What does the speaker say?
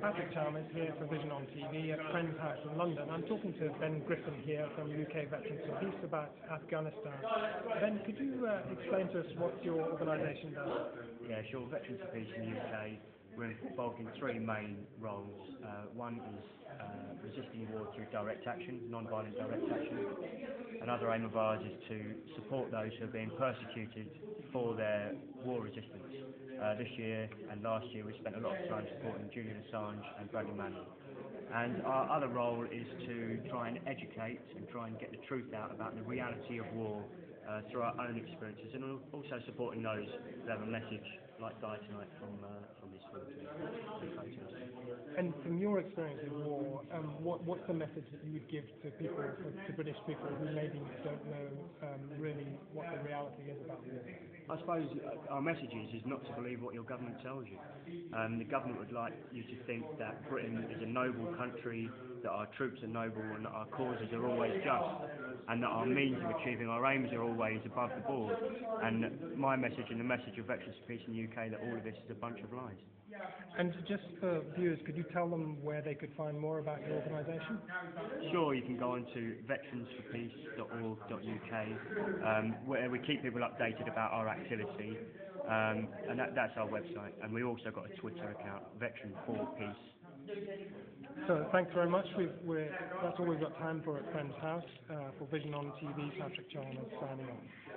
Patrick Chalmers here for Vision on TV at Friends House in London. I'm talking to Ben Griffin here from UK Veterans for Peace about Afghanistan. Ben, could you explain to us what your organisation does? Yeah, sure. Veterans for Peace in the UK, we're involved in three main roles. One is resisting war through direct action, non-violent direct action. Another aim of ours is to support those who are being persecuted for their war resistance. This year and last year we spent a lot of time supporting Julian Assange and Bradley Manning. And our other role is to try and educate and try and get the truth out about the reality of war through our own experiences, and also supporting those that have a message like Die Tonight from this film to. And from your experience in war, what's the message that you would give to people, to British people who maybe don't know really what the reality is about war? I suppose our message is not to believe what your government tells you. The government would like you to think that Britain is a noble country, that our troops are noble and that our causes are always just, and that our means of achieving our aims are always above the board. And my message and the message of Veterans for Peace in the UK, that all of this is a bunch of lies. And just for viewers, could you tell them where they could find more about your organisation? Sure, you can go on to veteransforpeace.org.uk, where we keep people updated about our activity, and that's our website. And we also got a Twitter account, Veteran for Peace. So thanks very much. That's all we've got time for at Friends House. For Vision on TV, Patrick Chalmers signing off.